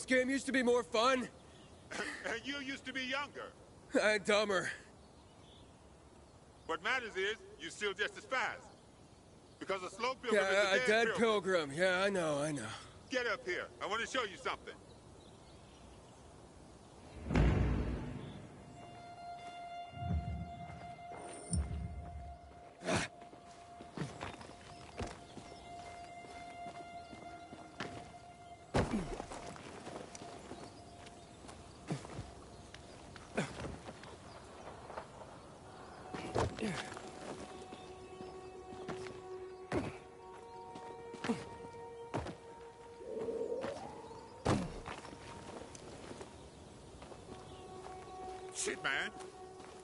This game used to be more fun. And you used to be younger. And dumber. What matters is, you're still just as fast. Because a slow pilgrim is a dead pilgrim. Yeah, I know. Get up here. I want to show you something. Shit, man.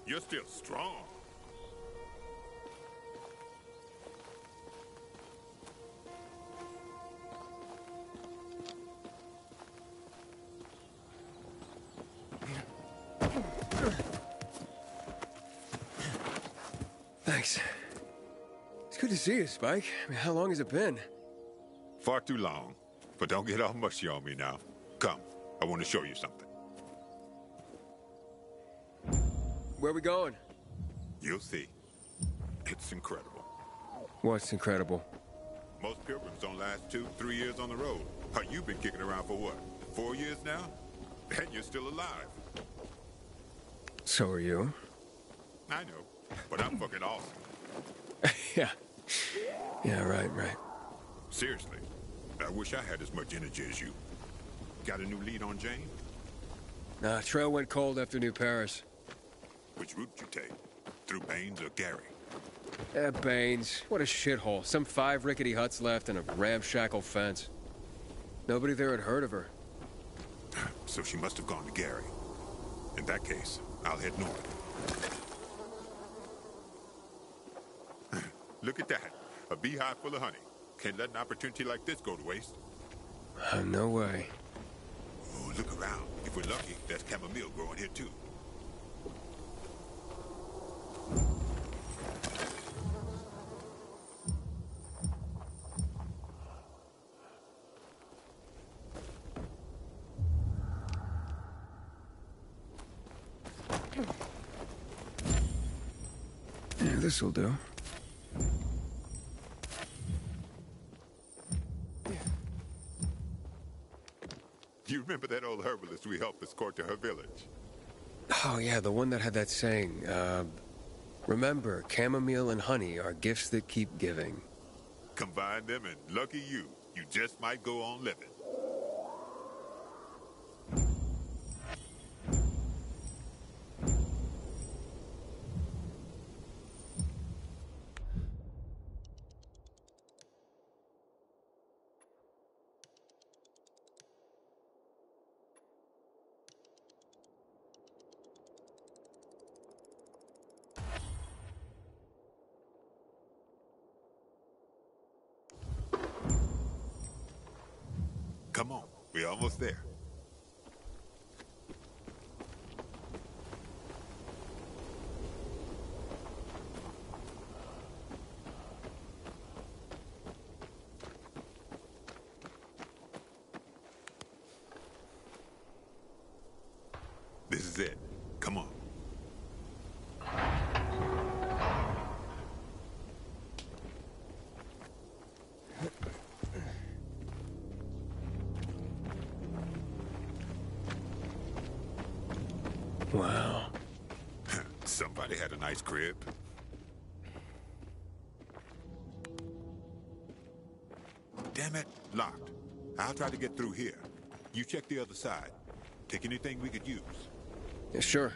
You're still strong. Thanks. It's good to see you, Spike. I mean, how long has it been? Far too long. But don't get all mushy on me now. Come, I want to show you something. Where are we going? You'll see. It's incredible. What's incredible? Most pilgrims don't last 2-3 years on the road. How you've been kicking around for what? 4 years now? And you're still alive. So are you. I know. But I'm fucking awesome. Yeah. Yeah, right. Seriously. I wish I had as much energy as you. Got a new lead on Jane? Nah, trail went cold after New Paris. Which route you take? Through Baines or Gary? Baines. What a shithole. Some 5 rickety huts left and a ramshackle fence. Nobody there had heard of her. So she must have gone to Gary. In that case, I'll head north. Look at that. A beehive full of honey. Can't let an opportunity like this go to waste. No way. Oh, look around. If we're lucky, there's chamomile growing here too. This'll do. You remember that old herbalist we helped escort to her village? Oh, yeah, the one that had that saying, remember, chamomile and honey are gifts that keep giving. Combine them and lucky you, you just might go on living. Come on, we're almost there. This is it. Come on. Wow. Somebody had a nice crib. Damn it, locked. I'll try to get through here. You check the other side. Take anything we could use. Yeah, sure.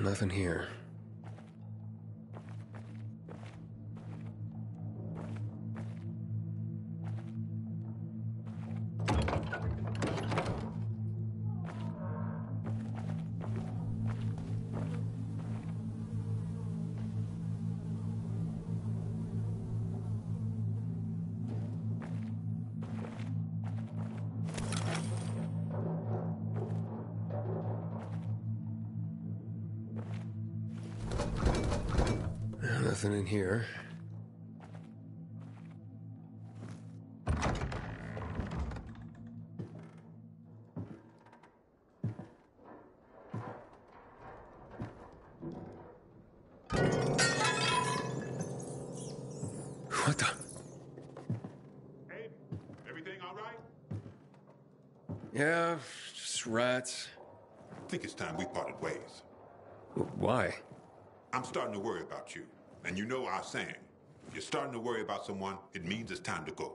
Nothing here. Nothing in here. I think it's time we parted ways. Why? I'm starting to worry about you. And you know our saying. If you're starting to worry about someone, it means it's time to go.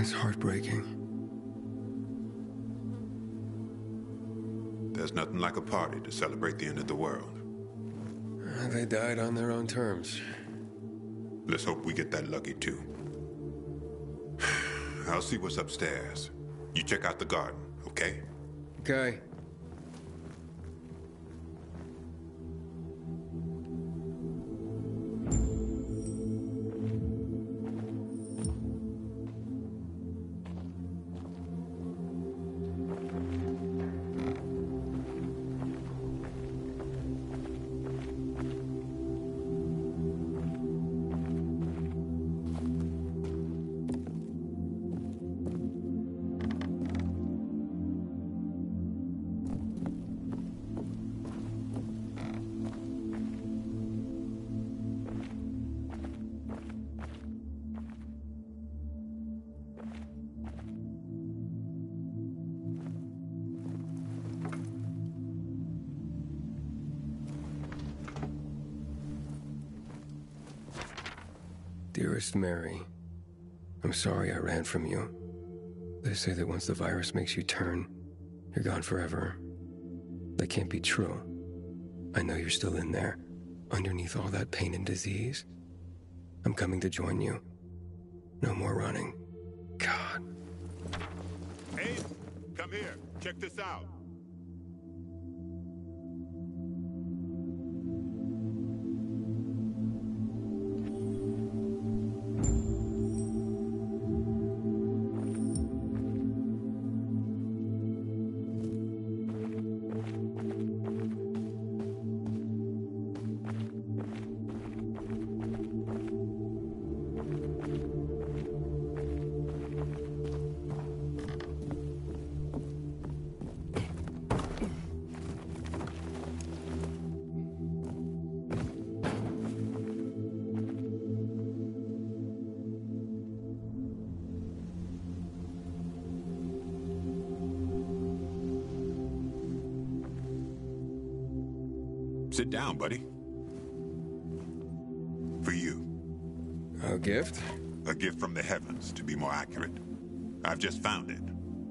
It's heartbreaking. There's nothing like a party to celebrate the end of the world. They died on their own terms. Let's hope we get that lucky, too. I'll see what's upstairs. You check out the garden, okay? Okay. Dearest Mary, I'm sorry I ran from you. They say that once the virus makes you turn, you're gone forever. That can't be true. I know you're still in there, underneath all that pain and disease. I'm coming to join you. No more running. God. Hey, come here. Check this out. Sit down, buddy. For you. A gift? A gift from the heavens, to be more accurate. I've just found it,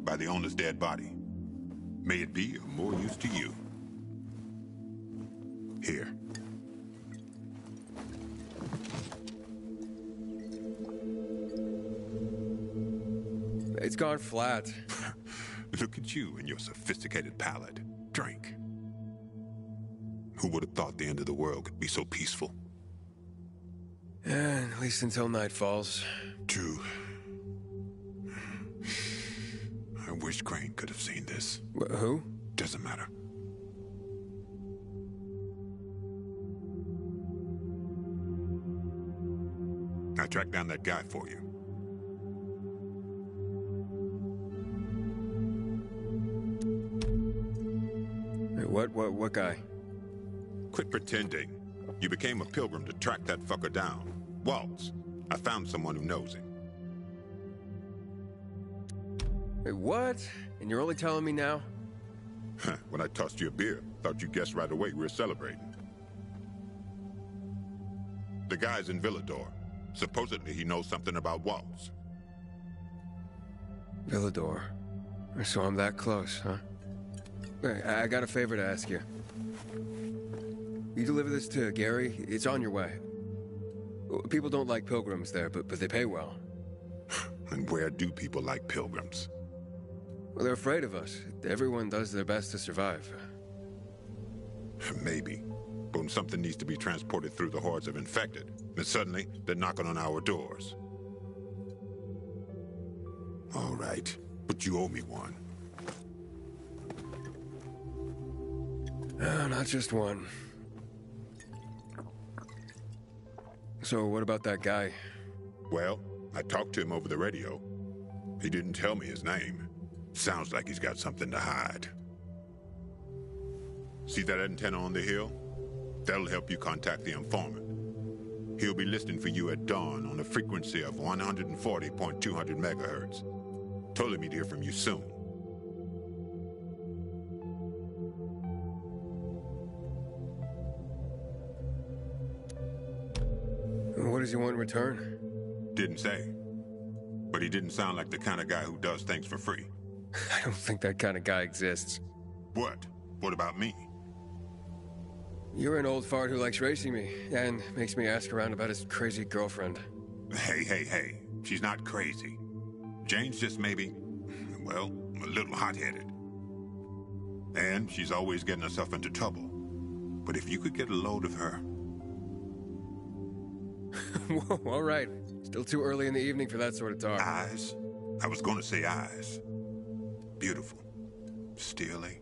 by the owner's dead body. May it be of more use to you. Here. It's gone flat. Look at you and your sophisticated palate. Drink. Who would have thought the end of the world could be so peaceful? At least until night falls. True. I wish Crane could have seen this. Who? Doesn't matter. I tracked down that guy for you. Hey, what guy? Quit pretending. You became a pilgrim to track that fucker down. Waltz. I found someone who knows him. Wait, what? And you're only telling me now? When I tossed you a beer, thought you guessed right away we were celebrating. The guy's in Villador. Supposedly he knows something about Waltz. Villador. So I'm that close, huh? Wait, I got a favor to ask you. You deliver this to Gary, it's on your way. People don't like pilgrims there, but they pay well. And where do people like pilgrims? Well, they're afraid of us. Everyone does their best to survive. Maybe. But when something needs to be transported through the hordes of infected, then suddenly they're knocking on our doors. All right, but you owe me one. Not just one. So what about that guy? Well, I talked to him over the radio. He didn't tell me his name. Sounds like he's got something to hide. See that antenna on the hill? That'll help you contact the informant. He'll be listening for you at dawn on a frequency of 140.200 megahertz. Told him he'd hear from you soon. What does he want in return? Didn't say. But he didn't sound like the kind of guy who does things for free. I don't think that kind of guy exists. What? What about me? You're an old fart who likes racing me, and makes me ask around about his crazy girlfriend. Hey. She's not crazy. Jane's just maybe, well, a little hot-headed. And she's always getting herself into trouble. But if you could get a load of her... Whoa, all right. Still too early in the evening for that sort of talk. Eyes? I was going to say eyes. Beautiful. Steely.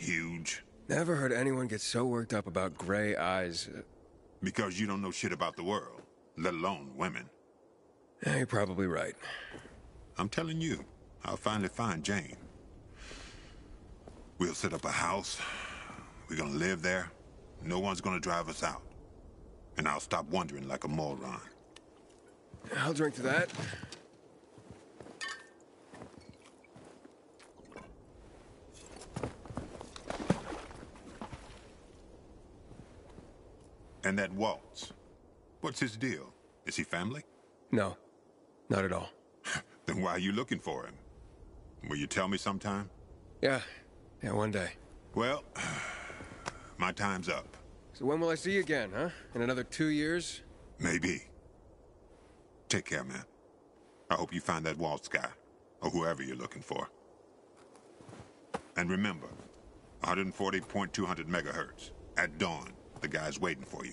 Huge. Never heard anyone get so worked up about gray eyes. Because you don't know shit about the world, let alone women. Yeah, you're probably right. I'm telling you, I'll finally find Jane. We'll set up a house. We're gonna live there. No one's gonna drive us out. And I'll stop wondering like a moron. I'll drink to that. And that Waltz. What's his deal? Is he family? No, not at all. Then why are you looking for him? Will you tell me sometime? Yeah, one day. Well, my time's up. So when will I see you again, huh? In another 2 years? Maybe. Take care, man. I hope you find that Waltz guy, or whoever you're looking for. And remember, 140.200 megahertz, at dawn. The guy's waiting for you.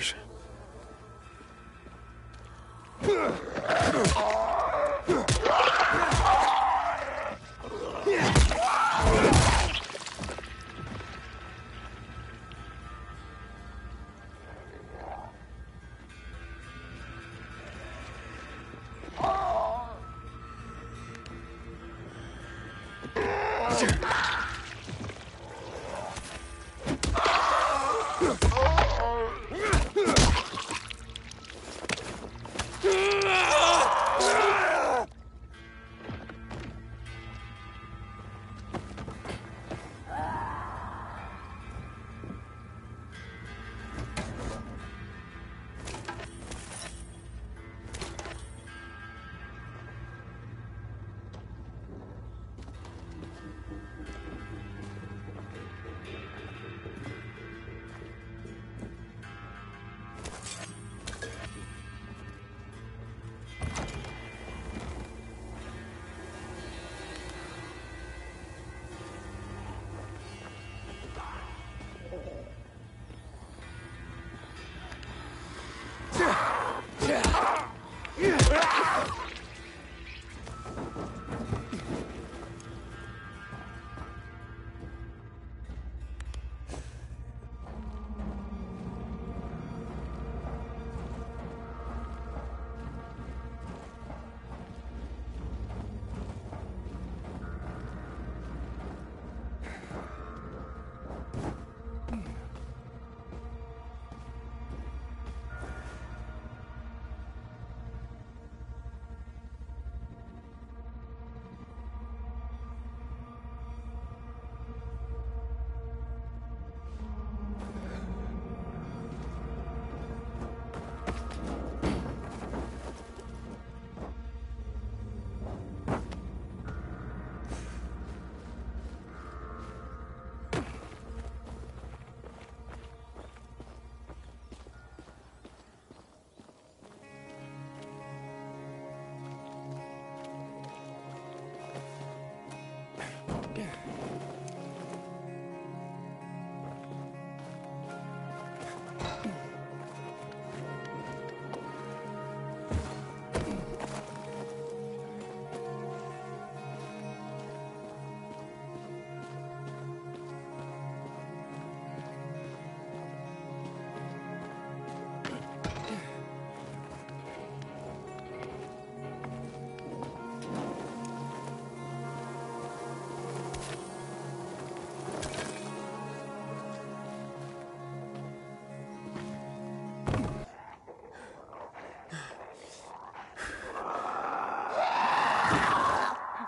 years.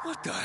What the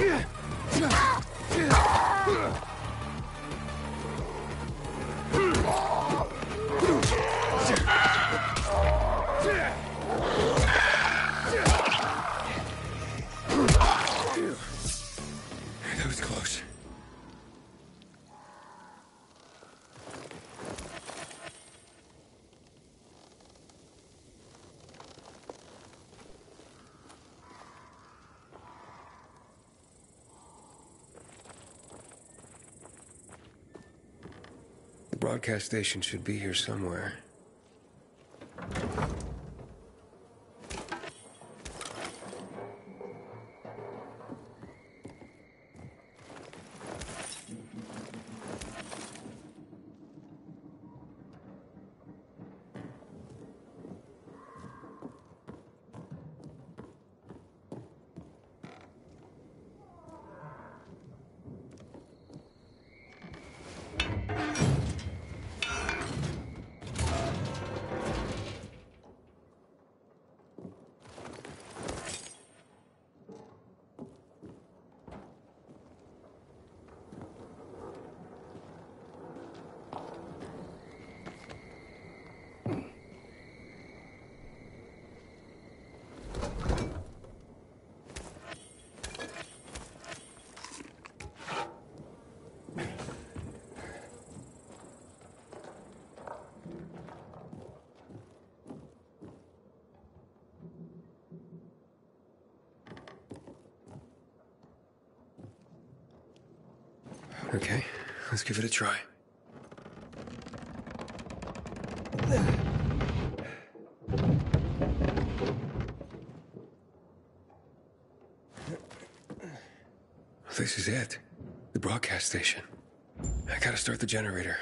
Yeah! Broadcast station should be here somewhere. Okay, let's give it a try. This is it. The broadcast station. I gotta start the generator.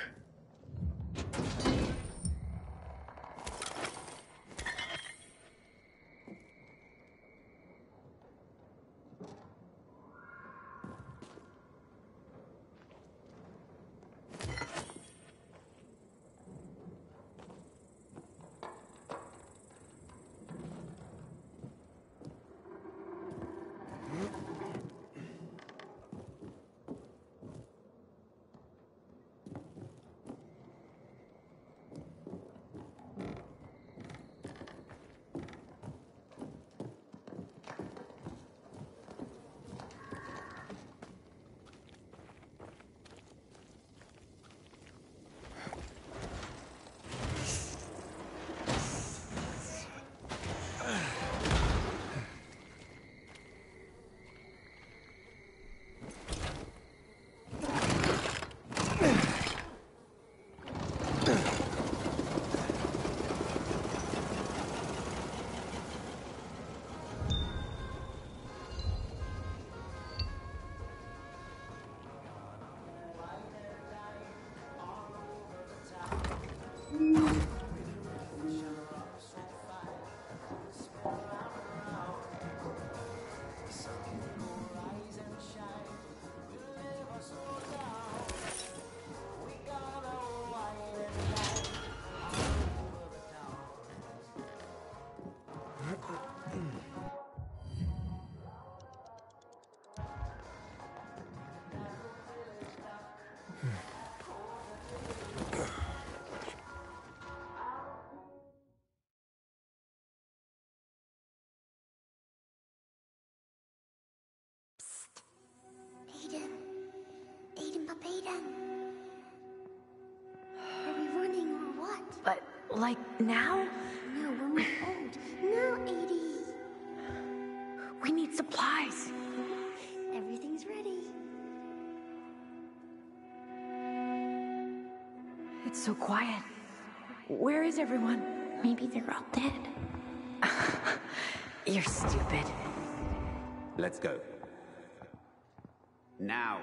Are we running or what? But, like, now? No, we're not old. No, 80. We need supplies. Everything's ready. It's so quiet. Where is everyone? Maybe they're all dead. You're stupid. Let's go. Now.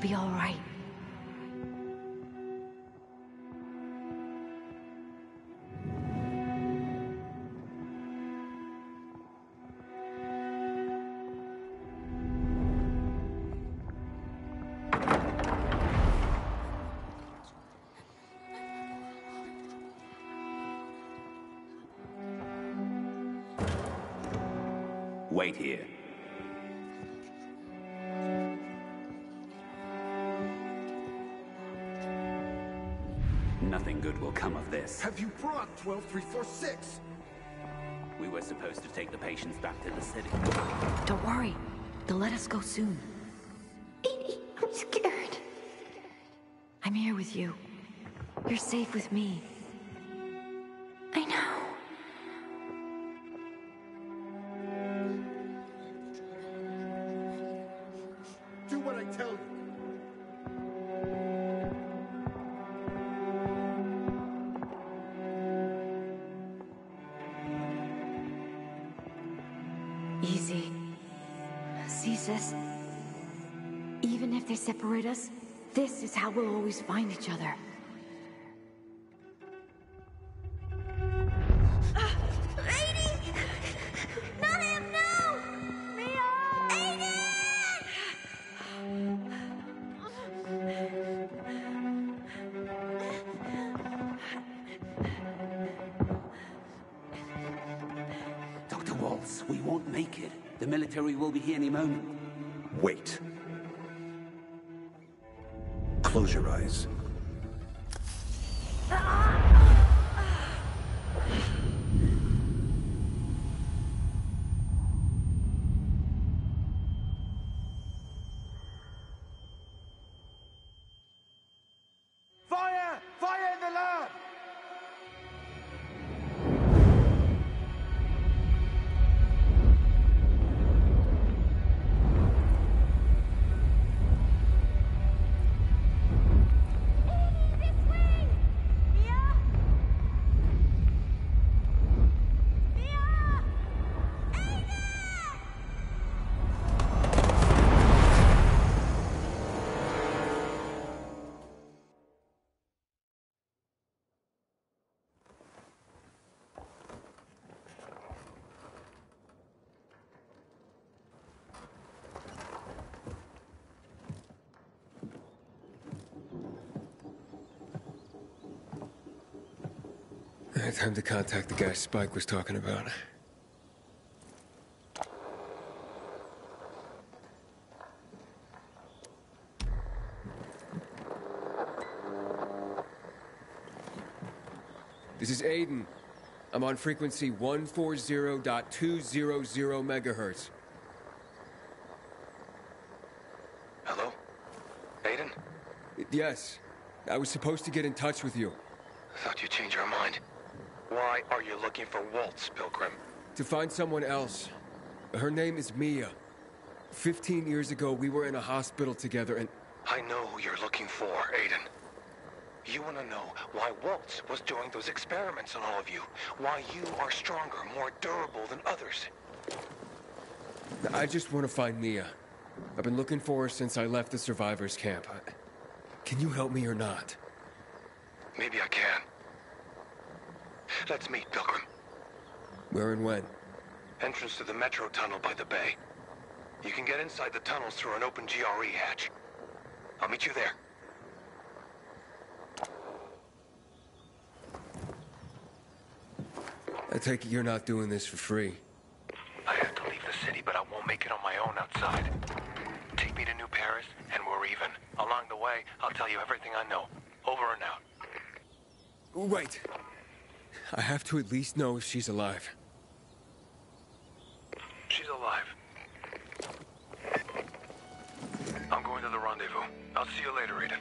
Be all right. Wait here. Nothing good will come of this. Have you brought 12346? We were supposed to take the patients back to the city. Don't worry. They'll let us go soon. Edie, I'm scared. I'm here with you. You're safe with me. I know. Do what I tell you. Easy. See, sis? Even if they separate us, this is how we'll always find each other. Will be here any moment. Wait. Close your eyes. Fire! Fire in the lab! Time to contact the guy Spike was talking about. This is Aiden. I'm on frequency 140.200 megahertz. Hello? Aiden? Yes. I was supposed to get in touch with you. I thought you'd change your mind. Why are you looking for Waltz, Pilgrim? To find someone else. Her name is Mia. 15 years ago, we were in a hospital together and... I know who you're looking for, Aiden. You want to know why Waltz was doing those experiments on all of you. Why you are stronger, more durable than others. I just want to find Mia. I've been looking for her since I left the survivors' camp. Can you help me or not? Maybe I can. Let's meet, Pilgrim. Where and when? Entrance to the metro tunnel by the bay. You can get inside the tunnels through an open GRE hatch. I'll meet you there. I take it you're not doing this for free. I have to leave the city, but I won't make it on my own outside. Take me to New Paris, and we're even. Along the way, I'll tell you everything I know. Over and out. Wait. I have to at least know if she's alive. She's alive. I'm going to the rendezvous. I'll see you later, Rita.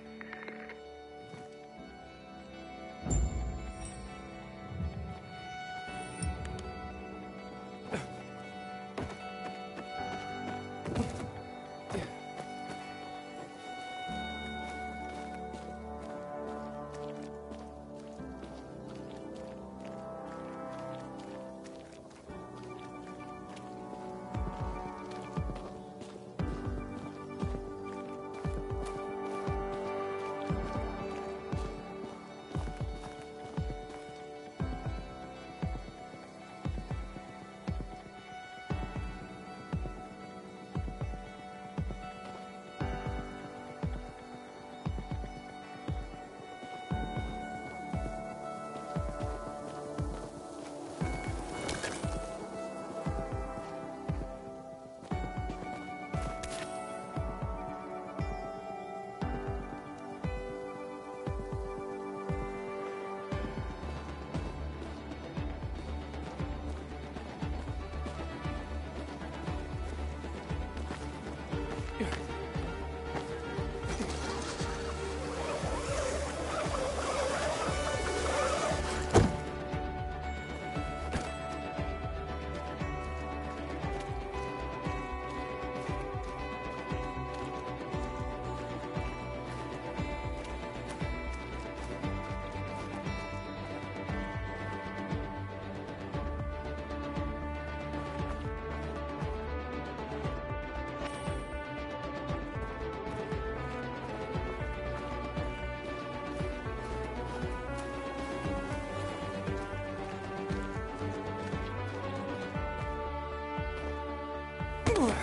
door.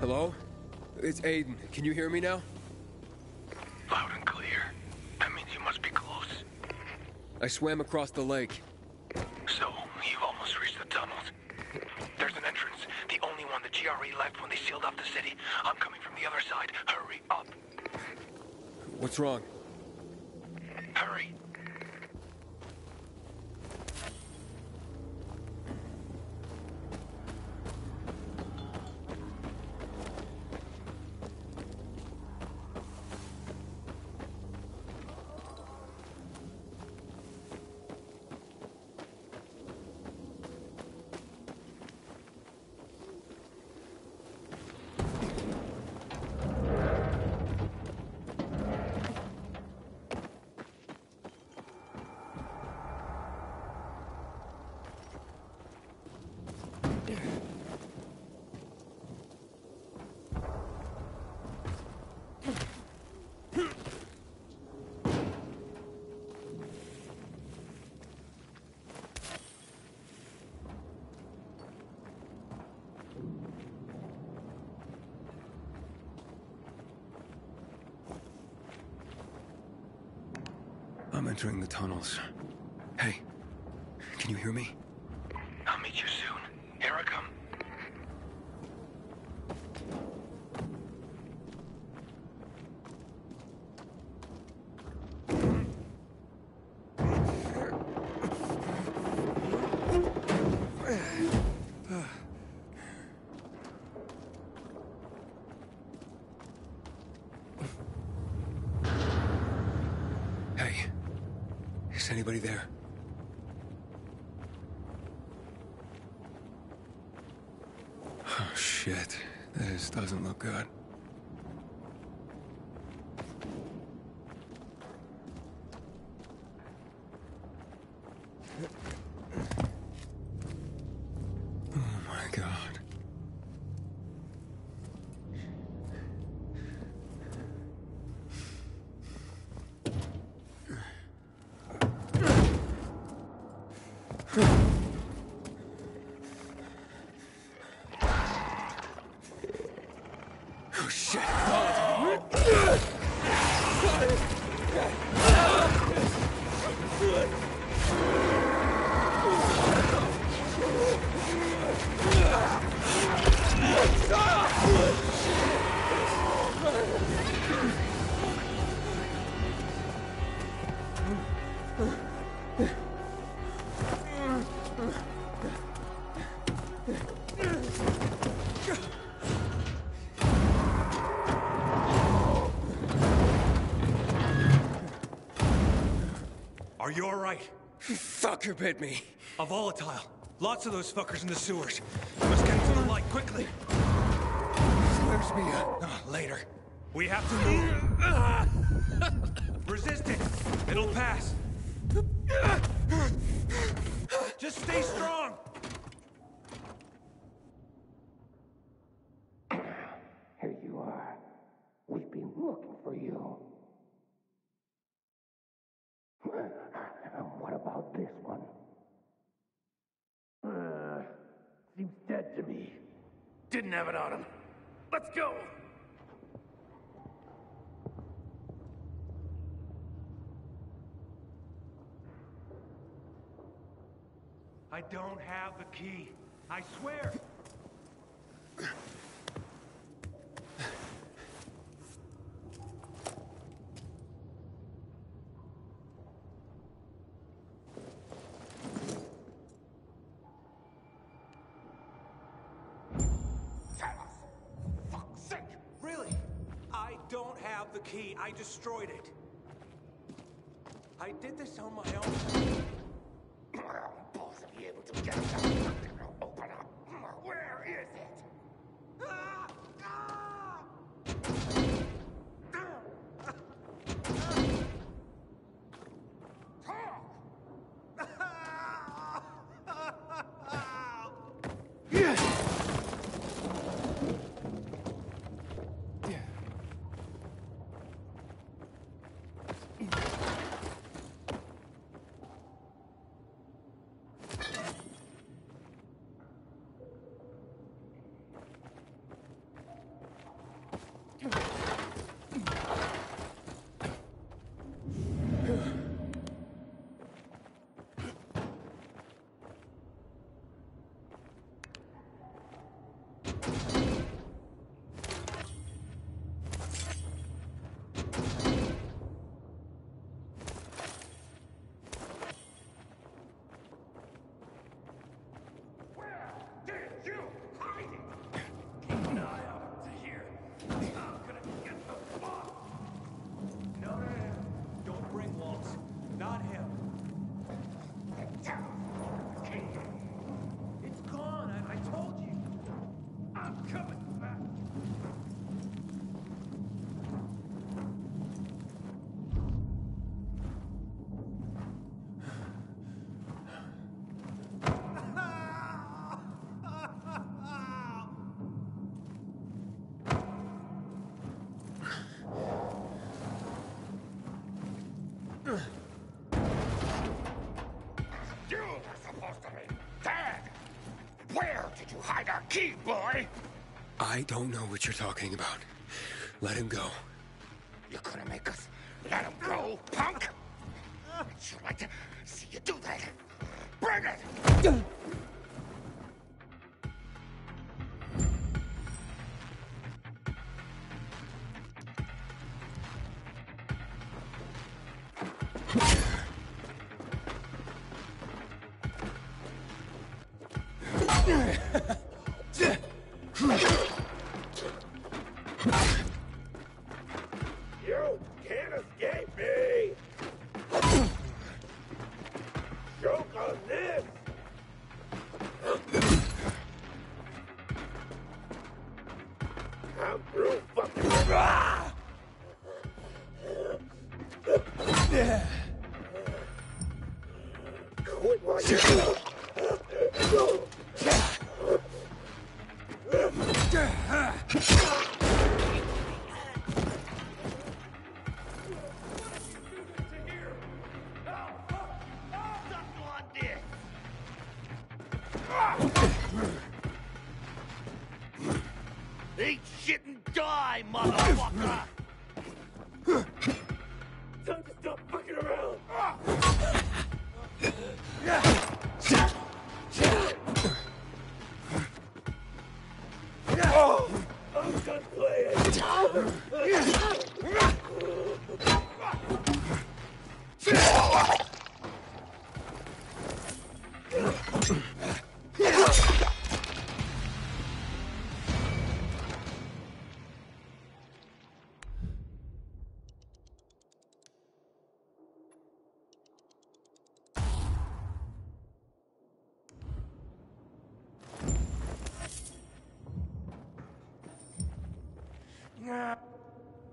Hello? It's Aiden. Can you hear me now? Loud and clear. That means you must be close. I swam across the lake. So, you've almost reached the tunnels. There's an entrance. The only one the GRE left when they sealed off the city. I'm coming from the other side. Hurry up. What's wrong? Hurry. Entering the tunnels. Hey, can you hear me? I'll meet you soon. Here I come. Anybody there? Oh shit, this doesn't look good. Are you alright? Fucker bit me. A volatile. Lots of those fuckers in the sewers. We must get to the light quickly. Where's Mia? Later. We have to move. Resist it. It'll pass. Just stay strong. Here you are. We've been looking for you. What about this one? Seems dead to me. Didn't have it on him. Let's go! I don't have the key. I swear! out the key. I destroyed it. I did this on my own. Both of you together. Open up. Where is it? Ah! Ah! Key, boy! I don't know what you're talking about. Let him go. You're gonna make us let him go, punk? I'd sure like to see you do that. Bring it!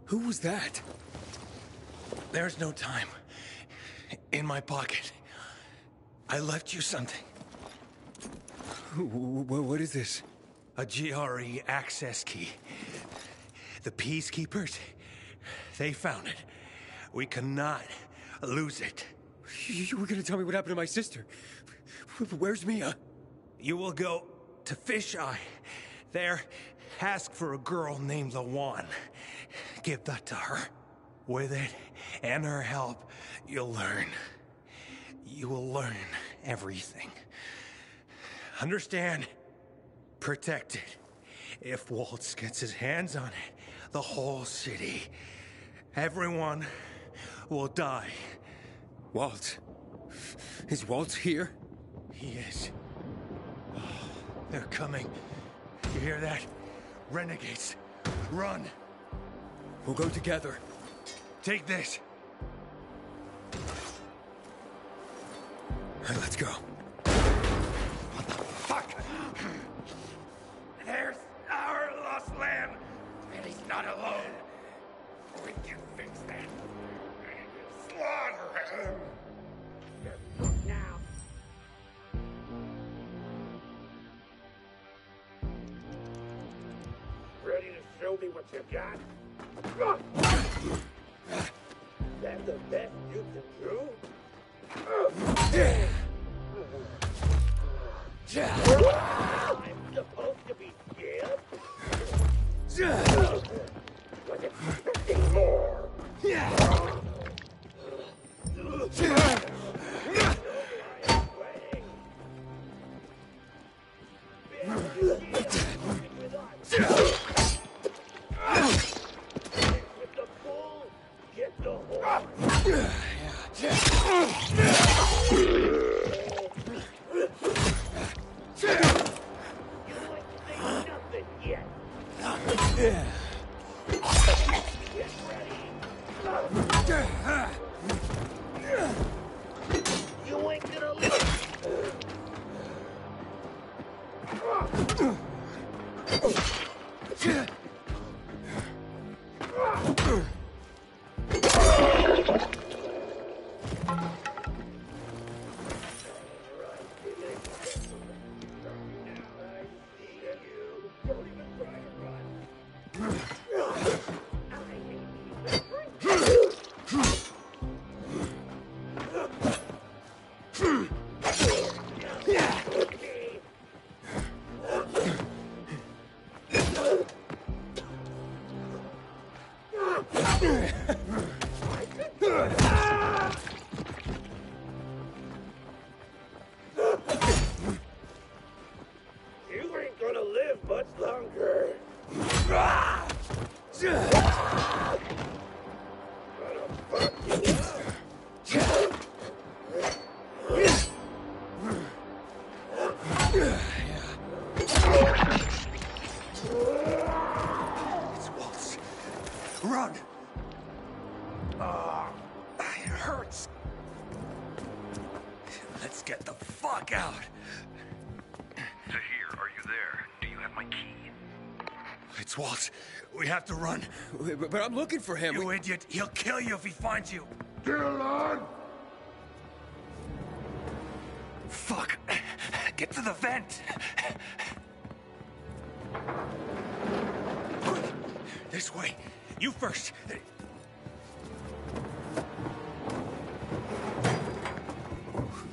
Who was that? There's no time. In my pocket. I left you something. What is this? A GRE access key. The peacekeepers, they found it. We cannot lose it. You were gonna tell me what happened to my sister. Where's Mia? You will go to Fisheye. There, ask for a girl named Lawan. Give that to her. With it, and her help, you'll learn. You will learn everything. Understand? Protect it. If Waltz gets his hands on it, the whole city, everyone will die. Waltz? Is Waltz here? He is. Oh, they're coming. You hear that? Renegades, run! We'll go together. Take this. All right, let's go. What the fuck? There's our lost land. And he's not alone. We can fix that. Slaughter him. Show me what you got. That's the best you can do? I'm supposed to be scared? Was expecting more. Waltz, we have to run. But I'm looking for him. You idiot. He'll kill you if he finds you. Killian! Fuck. Get to the vent. Quick. This way. You first.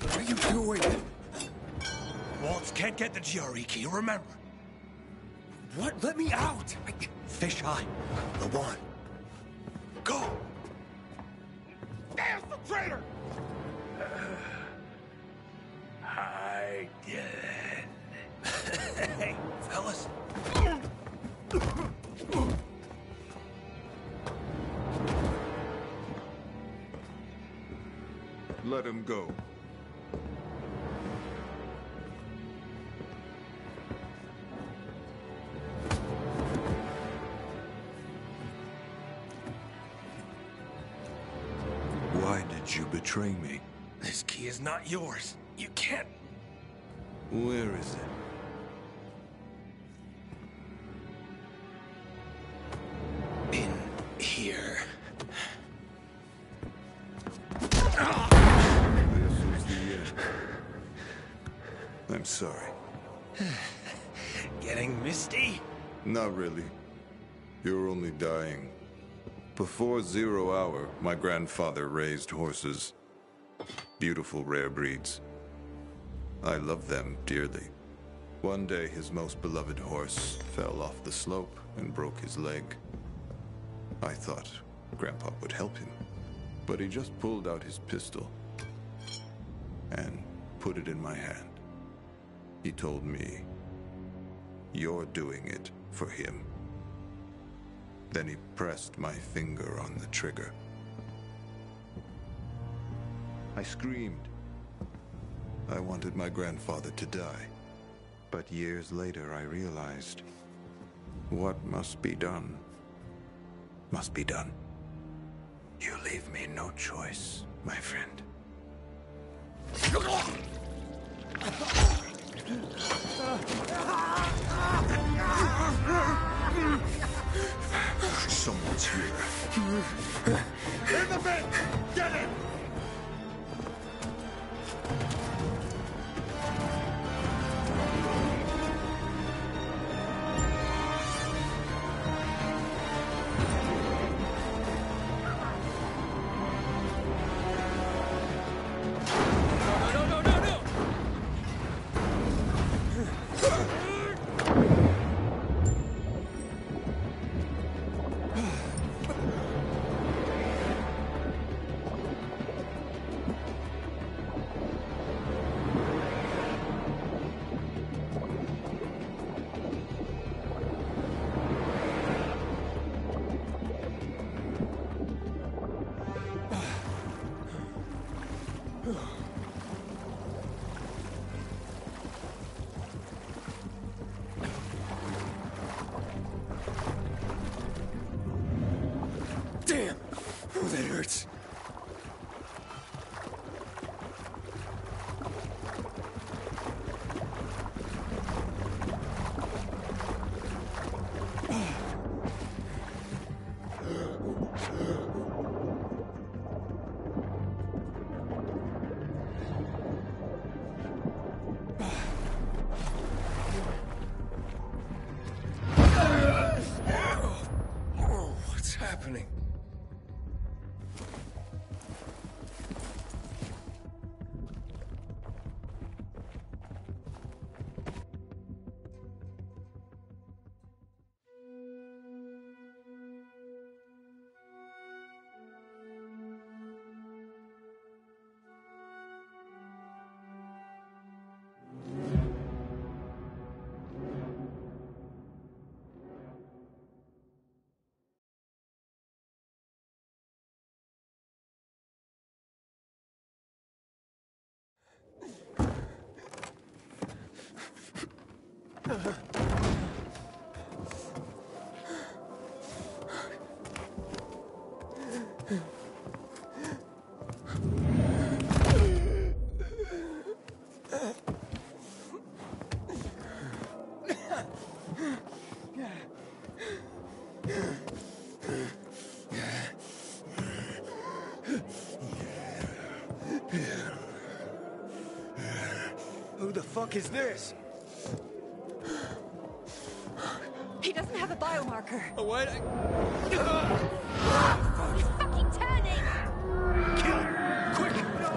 What are you doing? Waltz can't get the GRE key, remember. What? Let me out! Fisheye, Lawan, go! There's the traitor! Hi, Dylan. Hey, fellas. Let him go. You betray me. This key is not yours. You can't. Where is it? Before 0 hour, my grandfather raised horses. Beautiful rare breeds. I loved them dearly. One day, his most beloved horse fell off the slope and broke his leg. I thought Grandpa would help him, but he just pulled out his pistol and put it in my hand. He told me, "You're doing it for him." Then he pressed my finger on the trigger. I screamed. I wanted my grandfather to die. But years later, I realized what must be done. must be done. You leave me no choice, my friend. Someone's here. In the bed! Get it! Who the fuck is this? He doesn't have a biomarker. Oh, what? He's fucking turning! Kill him! Quick! No!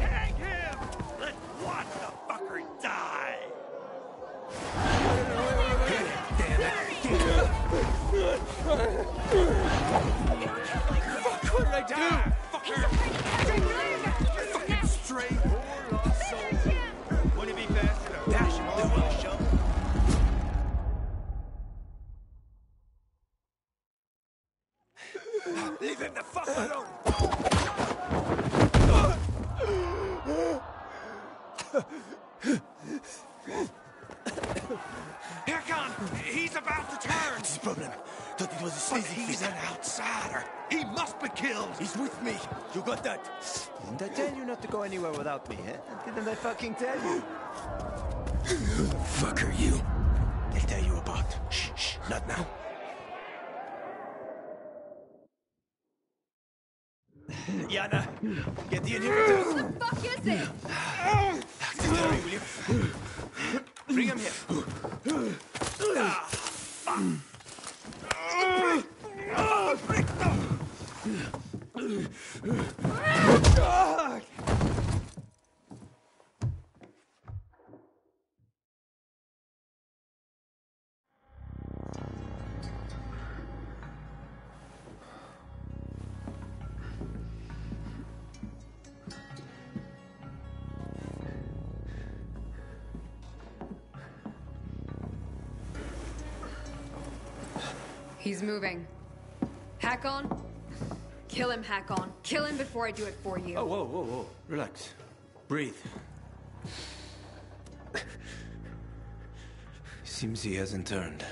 Hang him! Let's watch the fucker die! Damn it! Fuck, what did I do? Fucker! Fucking straight or asshole! Wouldn't it be faster to bash him all with a shovel? Leave him the fuck alone! Hakon! He's about to turn! What's the problem? Thought it was a sneezy fever. He's an outsider! He must be killed! He's with me! You got that? Didn't I tell you not to go anywhere without me, eh? Didn't I fucking tell you? Who the fuck are you? They'll tell you about. Shh, shh, not now. Yana, get the inhibitor. Who the fuck is it? Sorry, will you? Bring him here. Ah, fuck. Break. Oh, break. He's moving. Hakon? Kill him, Hakon. Kill him before I do it for you. Oh, whoa, whoa, whoa. Relax. Breathe. Seems he hasn't turned.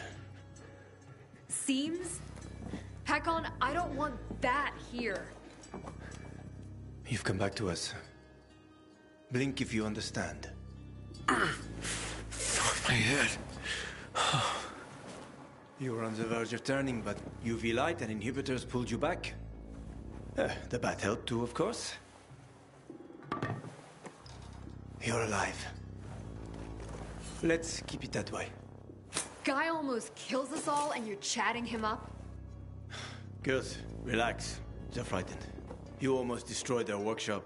Seems? Hakon, I don't want that here. You've come back to us. Blink if you understand. My head. You were on the verge of turning, but UV light and inhibitors pulled you back. The bat helped too, of course. You're alive. Let's keep it that way. Guy almost kills us all and you're chatting him up? Girls, relax. They're frightened. You almost destroyed their workshop.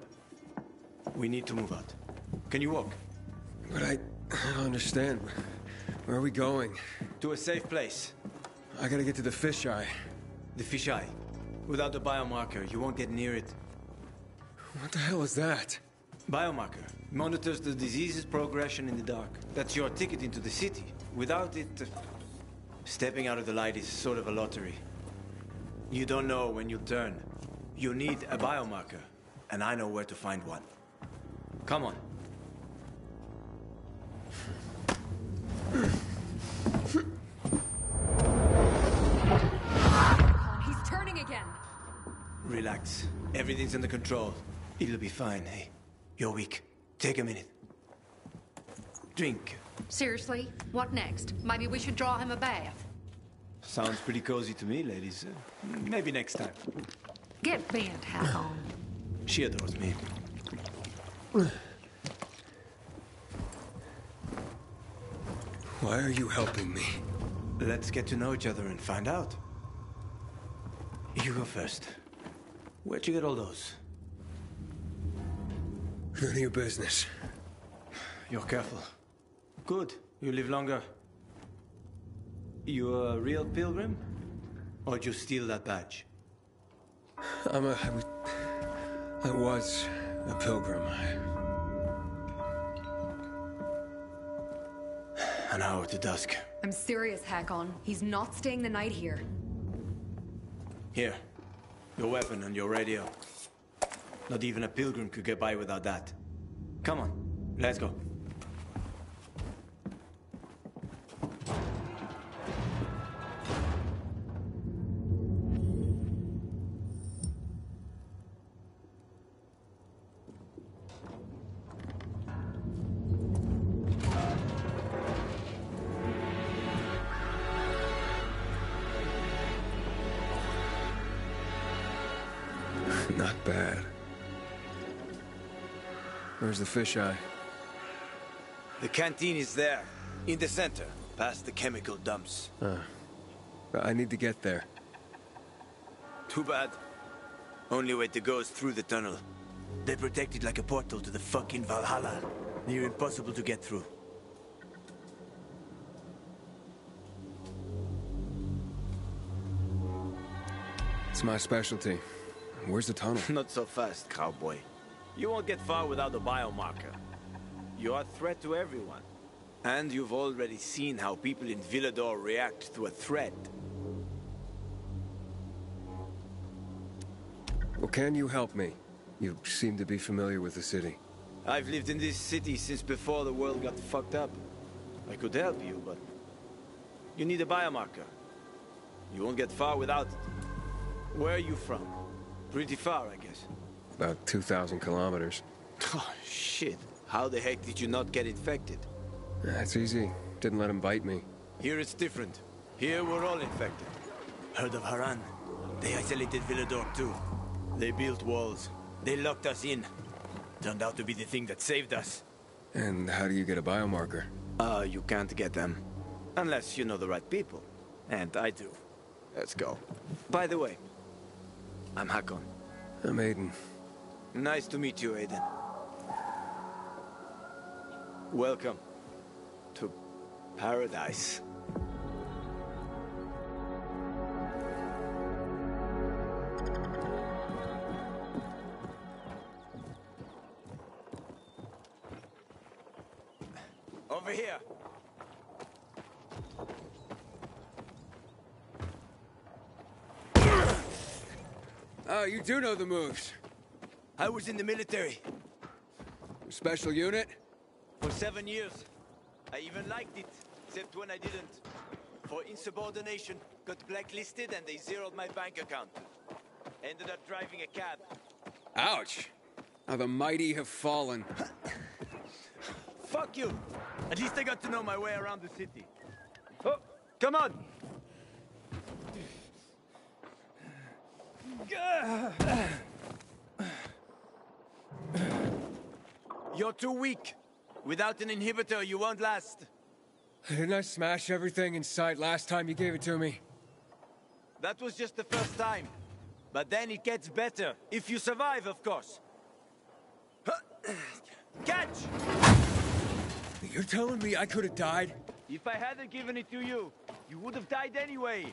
We need to move out. Can you walk? But I don't understand. Where are we going? To a safe place. I gotta get to the Fisheye. The Fisheye? Without the biomarker, you won't get near it. What the hell is that? Biomarker. Monitors the disease's progression in the dark. That's your ticket into the city. Without it... stepping out of the light is sort of a lottery. You don't know when you'll turn. You need a biomarker. And I know where to find one. Come on. He's turning again. Relax. Everything's under control. It'll be fine, hey? You're weak. Take a minute. Drink. Seriously? What next? Maybe we should draw him a bath. Sounds pretty cozy to me, ladies. Maybe next time. Get bent, Hakon. She adores me. Why are you helping me? Let's get to know each other and find out. You go first. Where'd you get all those? None of your business. You're careful. Good. You live longer. You a real pilgrim? Or did you steal that badge? I was a pilgrim. An hour to dusk. I'm serious, Hakon. He's not staying the night here. Here. Your weapon and your radio. Not even a pilgrim could get by without that. Come on. Let's go. Not bad. Where's the Fisheye? The canteen is there, in the center, past the chemical dumps. I need to get there. Too bad. Only way to go is through the tunnel. They protect it like a portal to the fucking Valhalla. Near impossible to get through. It's my specialty. Where's the tunnel? Not so fast, cowboy. You won't get far without the biomarker. You're a threat to everyone. And you've already seen how people in Villador react to a threat. Well, can you help me? You seem to be familiar with the city. I've lived in this city since before the world got fucked up. I could help you, but... you need a biomarker. You won't get far without it. Where are you from? Pretty far, I guess. About 2,000 kilometers. Oh, shit. How the heck did you not get infected? It's easy. Didn't let him bite me. Here it's different. Here we're all infected. Heard of Haran? They isolated Villador too. They built walls. They locked us in. Turned out to be the thing that saved us. And how do you get a biomarker? You can't get them. Unless you know the right people. And I do. Let's go. By the way, I'm Hakon. I'm Aiden. Nice to meet you, Aiden. Welcome to paradise. Over here. Oh, you do know the moves. I was in the military. A special unit? For 7 years. I even liked it, except when I didn't. For insubordination, got blacklisted and they zeroed my bank account. Ended up driving a cab. Ouch! How the mighty have fallen. Fuck you! At least I got to know my way around the city. Oh, come on! You're too weak. Without an inhibitor, you won't last. Didn't I smash everything in sight last time you gave it to me? That was just the first time. But then it gets better. If you survive, of course. Catch! You're telling me I could have died? If I hadn't given it to you, you would have died anyway.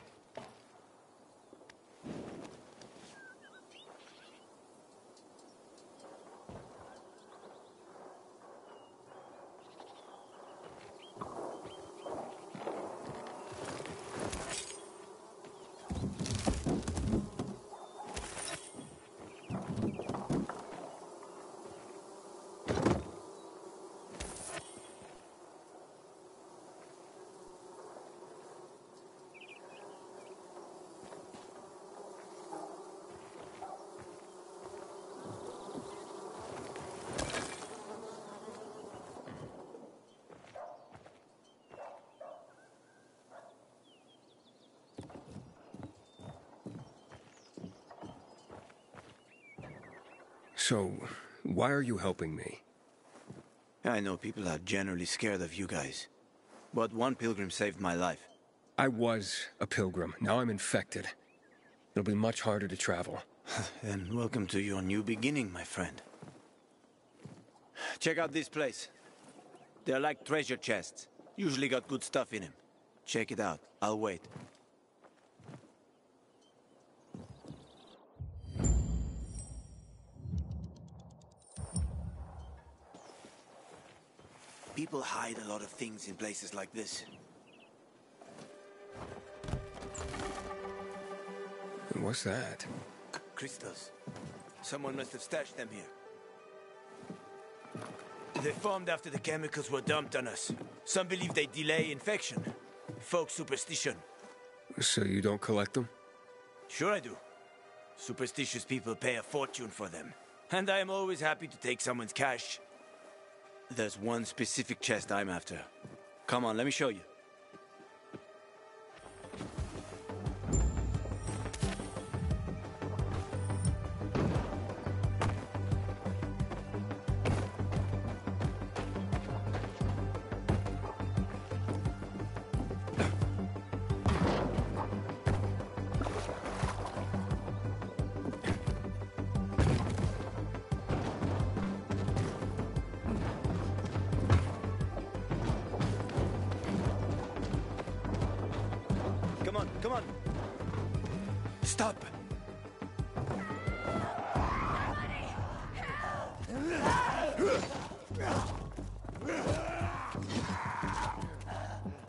So, why are you helping me? I know people are generally scared of you guys, but one pilgrim saved my life. I was a pilgrim. Now I'm infected. It'll be much harder to travel. And welcome to your new beginning, my friend. Check out this place. They're like treasure chests. Usually got good stuff in them. Check it out. I'll wait. People hide a lot of things in places like this. And what's that? Crystals. Someone must have stashed them here. They formed after the chemicals were dumped on us. Some believe they delay infection. Folk superstition. So you don't collect them? Sure I do. Superstitious people pay a fortune for them. And I am always happy to take someone's cash. There's one specific chest I'm after. Come on, let me show you.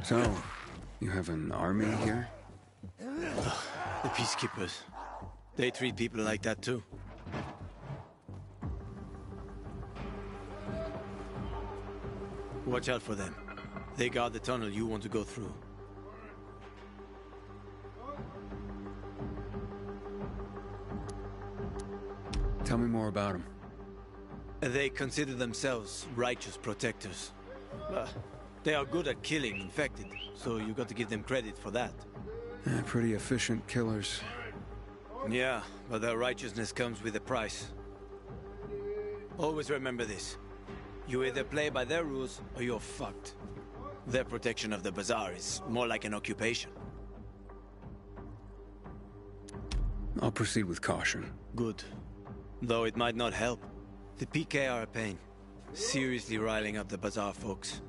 So, you have an army here? The peacekeepers. They treat people like that too. Watch out for them. They guard the tunnel you want to go through. Tell me more about them. They consider themselves righteous protectors. They are good at killing infected, so you got to give them credit for that. Yeah, pretty efficient killers. Yeah, but their righteousness comes with a price. Always remember this. You either play by their rules or you're fucked. Their protection of the bazaar is more like an occupation. I'll proceed with caution. Good. Though it might not help. The PK are a pain. Seriously riling up the bazaar folks.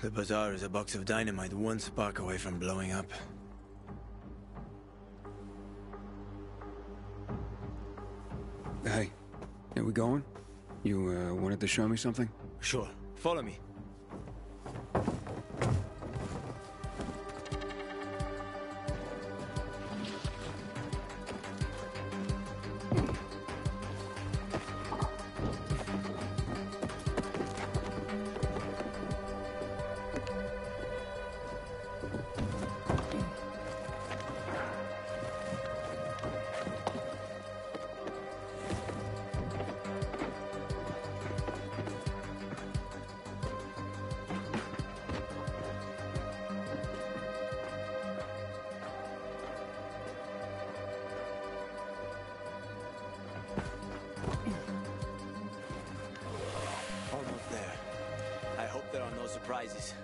The bazaar is a box of dynamite, one spark away from blowing up. Hey, are we going? You wanted to show me something? Sure, follow me. surprises.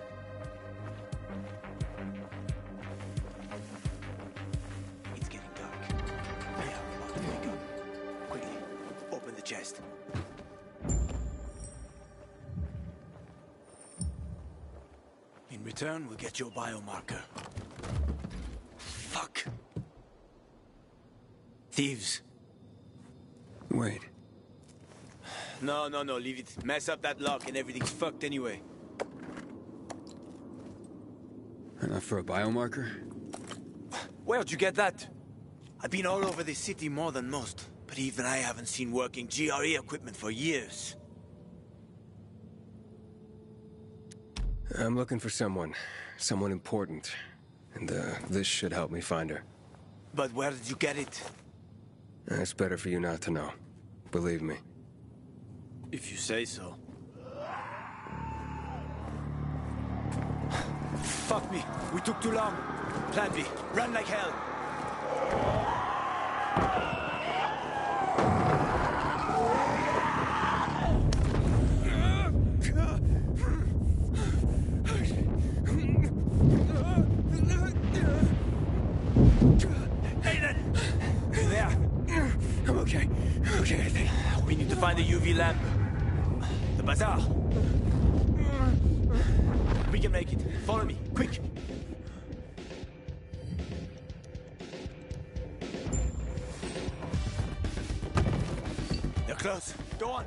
It's getting dark. Yeah, about to wake up. Quickly, open the chest. In return, we'll get your biomarker. Fuck! Thieves. Wait. No, leave it. Mess up that lock and everything's fucked anyway. Enough for a biomarker? Where'd you get that? I've been all over this city more than most, but even I haven't seen working GRE equipment for years. I'm looking for someone. Someone important. And this should help me find her. But where did you get it? It's better for you not to know. Believe me. If you say so. Fuck me! We took too long! Plan B, run like hell! Aiden! You there? I'm okay. I'm okay, I think. We need to find the UV lamp. Bazaar! We can make it. Follow me, quick! They're close. Go on!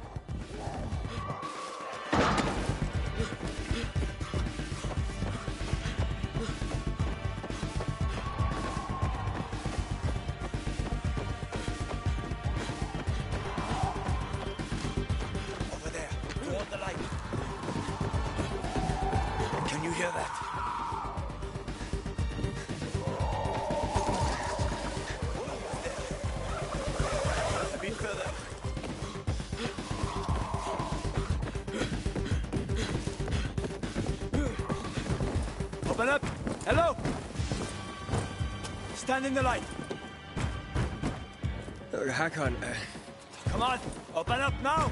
Up. Hello! Stand in the light. Hakon. Come on, open up now!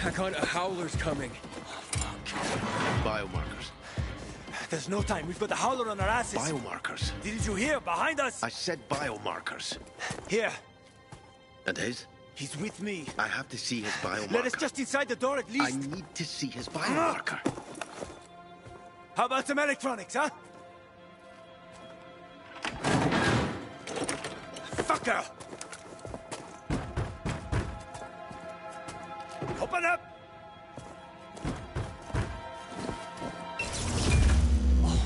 Hakon, a howler's coming. Oh, fuck. Biomarkers. There's no time. We've got a howler on our asses. Biomarkers. Didn't you hear? Behind us! I said biomarkers. Here. And his? He's with me. I have to see his biomarker. Let us just inside the door at least. I need to see his biomarker. How about some electronics, huh? Fucker! Open up!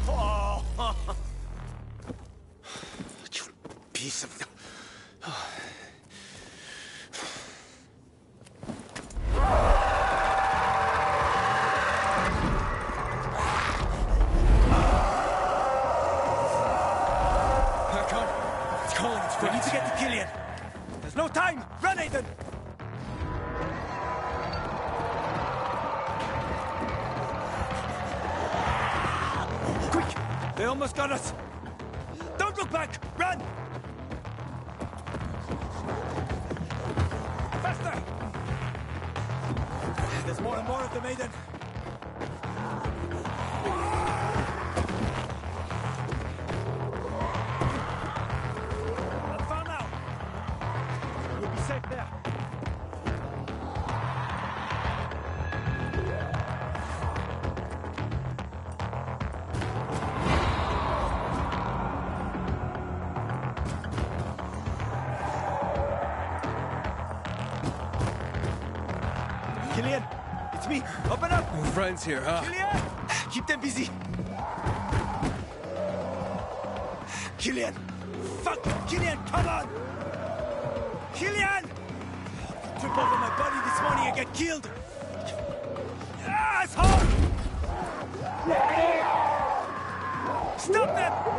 Oh. You piece of... Oh. We need to get to Killian. There's no time! Run, Aiden! Quick! They almost got us! Don't look back! Run! Faster! There's more and more of them, Aiden. Killian, it's me. Open up. We're friends here, huh? Killian, keep them busy. Killian, fuck, Killian, come on. Killian, trip over my body this morning and get killed. Asshole! Stop them!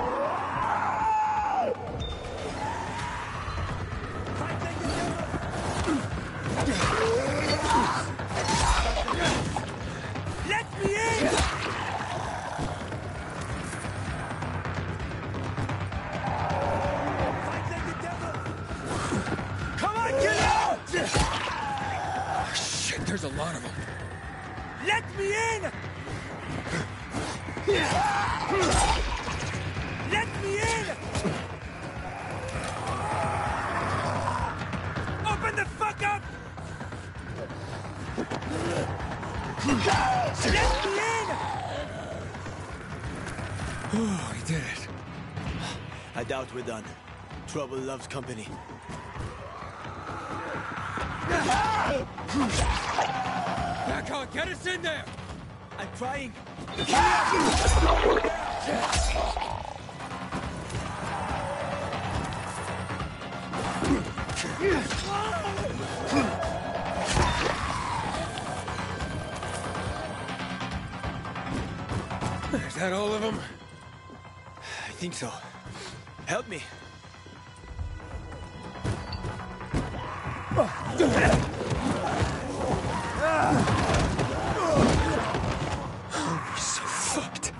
There's a lot of them. Let me in! Let me in! Open the fuck up! Let me in! Oh, we did it. I doubt we're done. Trouble loves company. Hakon, get us in there! I'm trying. Is that all of them? I think so. Help me. We're so fucked.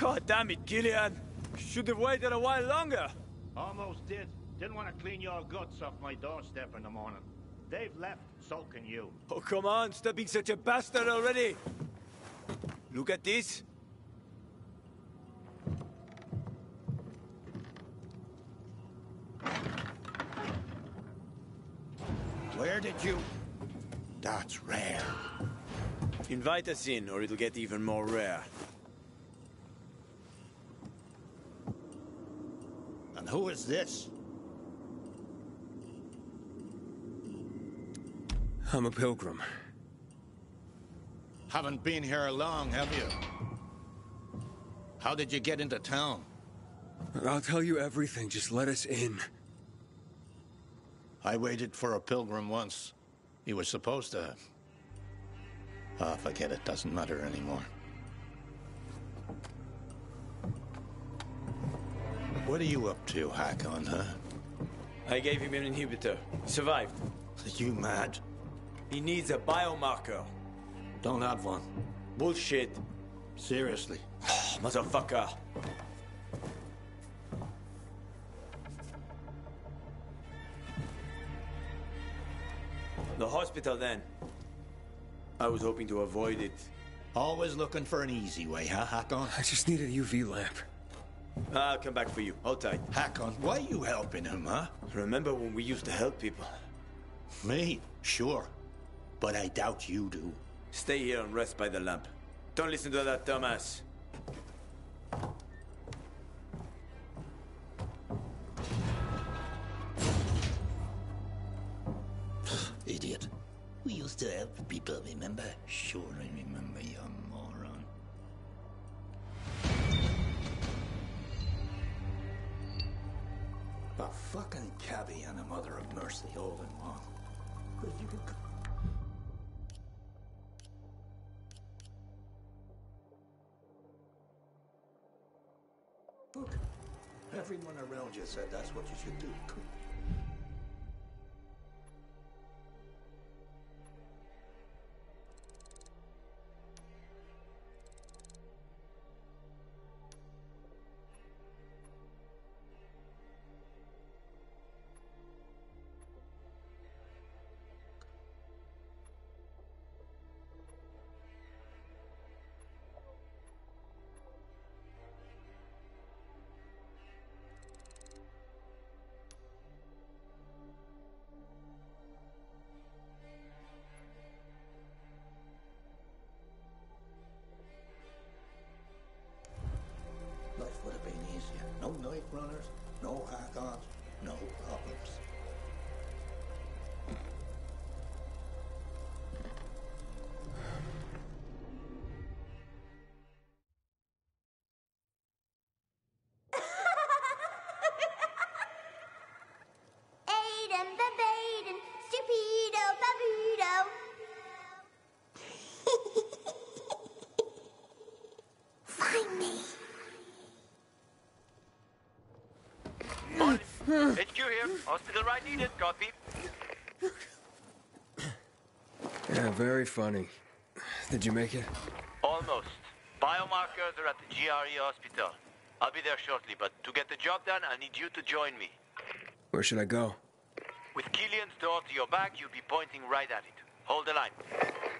God damn it, Killian. Should have waited a while longer. Almost did. Didn't want to clean your guts off my doorstep in the morning. They've left, so can you. Oh, come on, stop being such a bastard already! Look at this. Where did you... That's rare. Invite us in, or it'll get even more rare. And who is this? I'm a pilgrim. Haven't been here long, have you? How did you get into town? I'll tell you everything, just let us in. I waited for a pilgrim once. He was supposed to... Ah, forget it, doesn't matter anymore. What are you up to, Hakon, huh? I gave him an inhibitor. He survived. Are you mad? He needs a biomarker. Don't have one. Bullshit. Seriously. Motherfucker. The hospital then. I was hoping to avoid it. Always looking for an easy way, huh, Hakon? I just need a UV lamp. I'll come back for you. Hold tight. Hakon, why are you helping him, huh? Remember when we used to help people? Me? Sure. But I doubt you do. Stay here and rest by the lamp. Don't listen to that dumbass. Idiot. We used to help people, remember? Sure, I remember, you moron. A fucking cabbie and a mother of mercy, all in one. If you could... Look, everyone around you said that's what you should do. Runners, no Hakons, no problems. Aiden, Babaden, Stupido, Pabito. Find me. HQ here. Hospital right needed. Copy. Yeah, very funny. Did you make it? Almost. Biomarkers are at the GRE hospital. I'll be there shortly, but to get the job done, I need you to join me. Where should I go? With Killian's door to your back, you'll be pointing right at it. Hold the line.